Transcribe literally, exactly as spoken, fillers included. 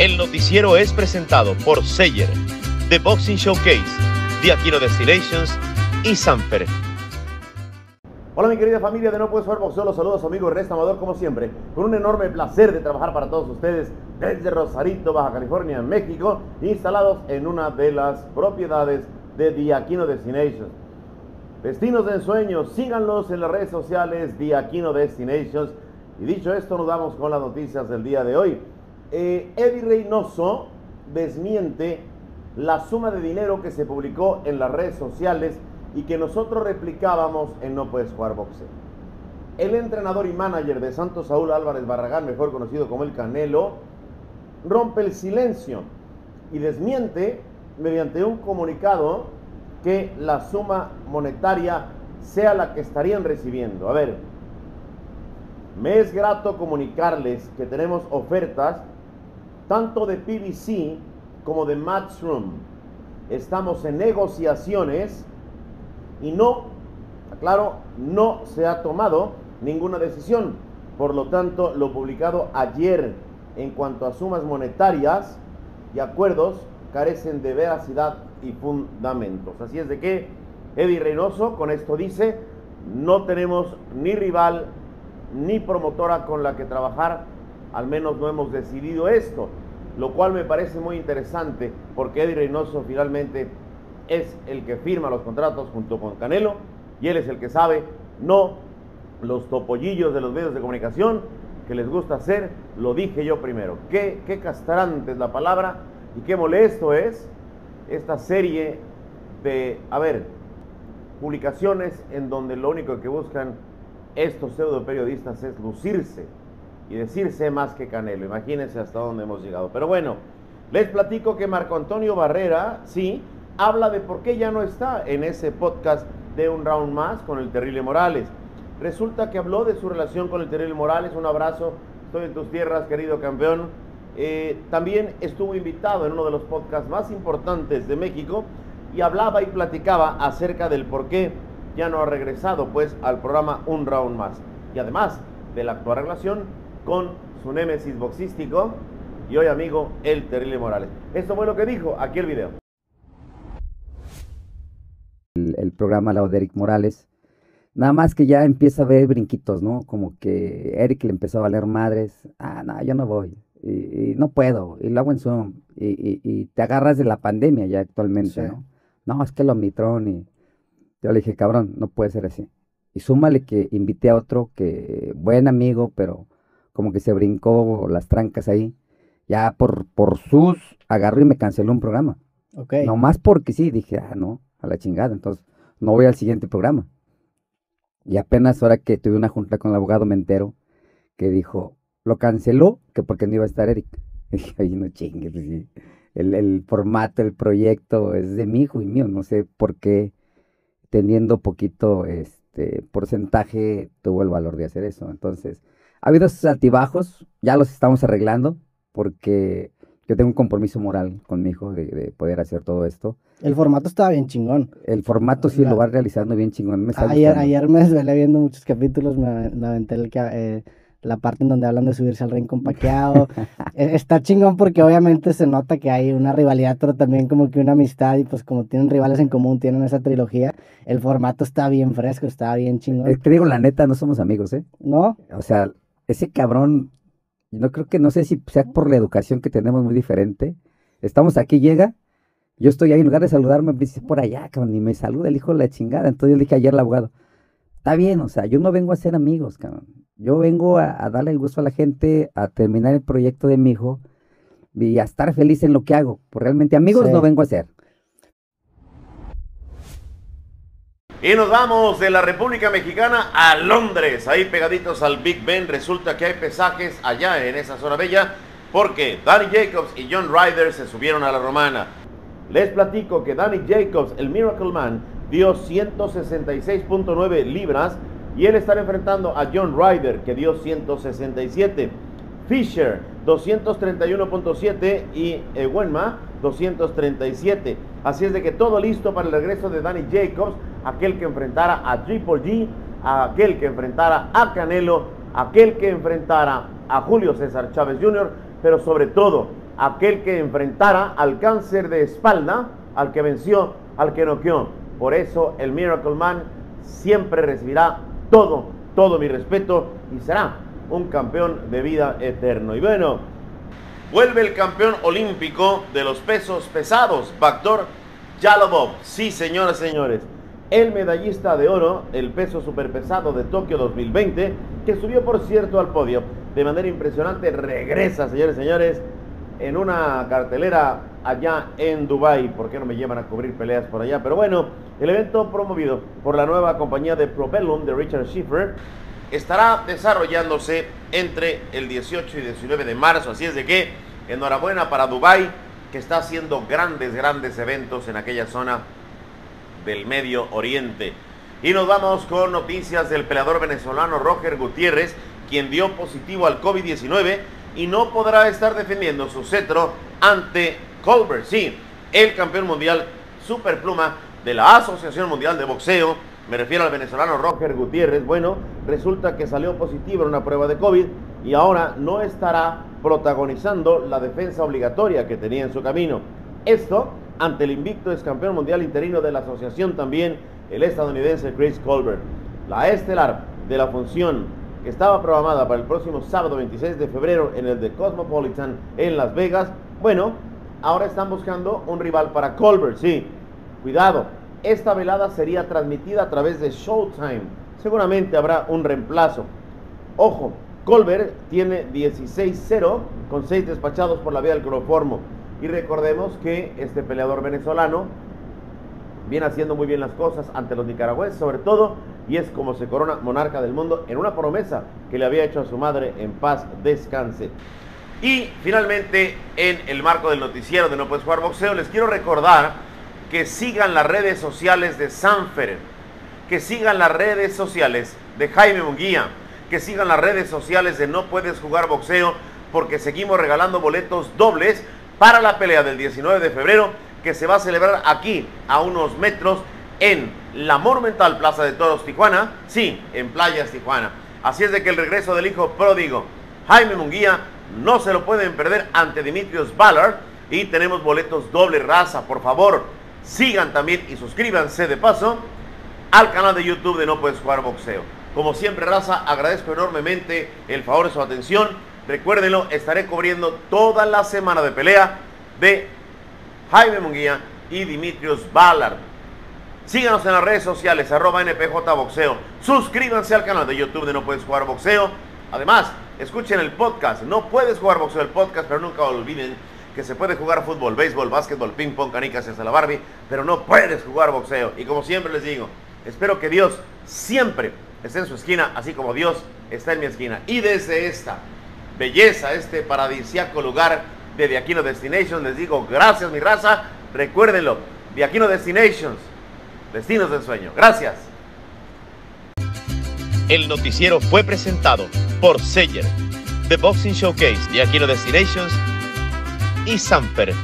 El noticiero es presentado por Sayer, The Boxing Showcase, The Aquino Destinations y Sanfer. Hola mi querida familia de No Puedes Jugar Boxeo, los saludos a su amigo Ernesto Amador como siempre, con un enorme placer de trabajar para todos ustedes desde Rosarito, Baja California, México, instalados en una de las propiedades de The Aquino Destinations. Destinos de ensueño, síganlos en las redes sociales The Aquino Destinations. Y dicho esto, nos damos con las noticias del día de hoy. Eh, Eddy Reynoso desmiente la suma de dinero que se publicó en las redes sociales y que nosotros replicábamos en No Puedes Jugar Boxeo. El entrenador y manager de Santos Saúl Álvarez Barragán, mejor conocido como el Canelo, rompe el silencio y desmiente mediante un comunicado que la suma monetaria sea la que estarían recibiendo. A ver, me es grato comunicarles que tenemos ofertas tanto de P B C como de Matchroom. Estamos en negociaciones y no, claro, no se ha tomado ninguna decisión. Por lo tanto, lo publicado ayer en cuanto a sumas monetarias y acuerdos carecen de veracidad y fundamentos. Así es de que Eddy Reynoso con esto dice: no tenemos ni rival ni promotora con la que trabajar, al menos no hemos decidido esto, lo cual me parece muy interesante porque Eddy Reynoso finalmente es el que firma los contratos junto con Canelo y él es el que sabe, no los topollillos de los medios de comunicación que les gusta hacer, lo dije yo primero. Qué, qué castrante es la palabra y qué molesto es esta serie de, a ver, publicaciones en donde lo único que buscan estos pseudo periodistas es lucirse y decirse más que Canelo. Imagínense hasta dónde hemos llegado. Pero bueno, les platico que Marco Antonio Barrera, sí, habla de por qué ya no está en ese podcast de Un Round Más con el Terrible Morales. Resulta que habló de su relación con el Terrible Morales. Un abrazo, estoy en tus tierras, querido campeón. Eh, también estuvo invitado en uno de los podcasts más importantes de México y hablaba y platicaba acerca del por qué ya no ha regresado pues al programa Un Round Más y además de la actual relación con su némesis boxístico y hoy amigo el Terrible Morales. Esto fue lo que dijo, aquí el video. El, el programa la de Eric Morales, nada más que ya empieza a ver brinquitos, ¿no? Como que Eric le empezó a valer madres, ah, no, yo no voy, y, y no puedo, y lo hago en Zoom, y, y, y te agarras de la pandemia ya actualmente, sí. ¿No? No, es que el Omicron y... Yo le dije, cabrón, no puede ser así. Y súmale que invité a otro que, buen amigo, pero como que se brincó las trancas ahí. Ya por, por sus, agarró y me canceló un programa. Ok. Nomás porque sí, dije, ah, no, a la chingada. Entonces, no voy al siguiente programa. Y apenas ahora que tuve una junta con el abogado, me entero que dijo, lo canceló, que porque no iba a estar Eric. Y dije, ay, no chingues. Sí. El, el formato, el proyecto es de mi hijo y mío. No sé por qué. Teniendo poquito este porcentaje, tuvo el valor de hacer eso. Entonces, ha habido esos altibajos, ya los estamos arreglando, porque yo tengo un compromiso moral con mi hijo de, de poder hacer todo esto. El formato estaba bien chingón. El formato sí la... lo va realizando bien chingón. Me ayer, ayer me desvelé viendo muchos capítulos, me, me aventé el que... Eh... la parte en donde hablan de subirse al ring con paqueado. Está chingón porque obviamente se nota que hay una rivalidad, pero también como que una amistad, y pues como tienen rivales en común, tienen esa trilogía, el formato está bien fresco, está bien chingón. Te digo, la neta, no somos amigos, ¿eh? ¿No? O sea, ese cabrón, no creo que, no sé si sea por la educación que tenemos muy diferente, estamos aquí, llega, yo estoy ahí, en lugar de saludarme, me dice, por allá, cabrón, y me saluda el hijo de la chingada. Entonces yo le dije ayer al abogado, está bien, o sea, yo no vengo a ser amigos, cabrón. Yo vengo a, a darle el gusto a la gente, a terminar el proyecto de mi hijo y a estar feliz en lo que hago. Porque realmente amigos sí. No vengo a ser. Y nos vamos de la República Mexicana a Londres. Ahí pegaditos al Big Ben. Resulta que hay pesajes allá en esa zona bella porque Danny Jacobs y John Ryder se subieron a la romana. Les platico que Danny Jacobs, el Miracle Man, dio ciento sesenta y seis punto nueve libras. Y él estará enfrentando a John Ryder, que dio ciento sesenta y siete. Fisher, doscientos treinta y uno punto siete. Y Enguema, doscientos treinta y siete. Así es de que todo listo para el regreso de Danny Jacobs, aquel que enfrentara a Triple G, aquel que enfrentara a Canelo, aquel que enfrentara a Julio César Chávez junior, pero sobre todo aquel que enfrentara al cáncer de espalda, al que venció, al que noqueó. Por eso el Miracle Man siempre recibirá todo, todo mi respeto y será un campeón de vida eterno. Y bueno, vuelve el campeón olímpico de los pesos pesados, Bakhodir Jalolov. Sí, señoras y señores, el medallista de oro, el peso superpesado de Tokio dos mil veinte, que subió por cierto al podio de manera impresionante, regresa, señores y señores, en una cartelera allá en Dubai. ¿Por qué no me llevan a cubrir peleas por allá? Pero bueno, el evento promovido por la nueva compañía de Probellum de Richard Schiffer estará desarrollándose entre el dieciocho y diecinueve de marzo. Así es de que enhorabuena para Dubai, que está haciendo grandes, grandes eventos en aquella zona del Medio Oriente. Y nos vamos con noticias del peleador venezolano Roger Gutiérrez, quien dio positivo al COVID diecinueve y no podrá estar defendiendo su cetro ante Colbert. Sí, el campeón mundial superpluma de la Asociación Mundial de Boxeo, me refiero al venezolano Roger Gutiérrez, bueno, resulta que salió positivo en una prueba de COVID y ahora no estará protagonizando la defensa obligatoria que tenía en su camino. Esto ante el invicto ex campeón mundial interino de la asociación también, el estadounidense Chris Colbert. La estelar de la función que estaba programada para el próximo sábado veintiséis de febrero en el The Cosmopolitan en Las Vegas, bueno, ahora están buscando un rival para Colbert, sí. Cuidado, esta velada sería transmitida a través de Showtime. Seguramente habrá un reemplazo. Ojo, Colbert tiene dieciséis cero con seis despachados por la vía del cloroformo. Y recordemos que este peleador venezolano viene haciendo muy bien las cosas ante los nicaragüenses sobre todo, y es como se corona monarca del mundo en una promesa que le había hecho a su madre, en paz descanse. Y finalmente, en el marco del noticiero de No Puedes Jugar Boxeo, les quiero recordar que sigan las redes sociales de Sanfer, que sigan las redes sociales de Jaime Munguía, que sigan las redes sociales de No Puedes Jugar Boxeo, porque seguimos regalando boletos dobles para la pelea del diecinueve de febrero, que se va a celebrar aquí a unos metros en la monumental Plaza de Toros Tijuana, sí, en Playas Tijuana. Así es de que el regreso del hijo pródigo Jaime Munguía no se lo pueden perder ante Dimitrios Ballard, y tenemos boletos doble, raza. Por favor, sigan también y suscríbanse de paso al canal de YouTube de No Puedes Jugar Boxeo. Como siempre, raza, agradezco enormemente el favor de su atención. Recuérdenlo, estaré cubriendo toda la semana de pelea de Jaime Munguía y Dimitrios Ballard. Síganos en las redes sociales, arroba N P J Boxeo. Suscríbanse al canal de YouTube de No Puedes Jugar Boxeo. Además, escuchen el podcast, No Puedes Jugar Boxeo, el podcast, pero nunca olviden que se puede jugar fútbol, béisbol, básquetbol, ping pong, canicas y hasta la Barbie, pero no puedes jugar boxeo. Y como siempre les digo, espero que Dios siempre esté en su esquina, así como Dios está en mi esquina. Y desde esta belleza, este paradisíaco lugar de The Aquino Destinations, les digo gracias, mi raza. Recuérdenlo, The Aquino Destinations, destinos del sueño. Gracias. El noticiero fue presentado por Sayer, The Boxing Showcase, The Aquino Destinations y Sanfer.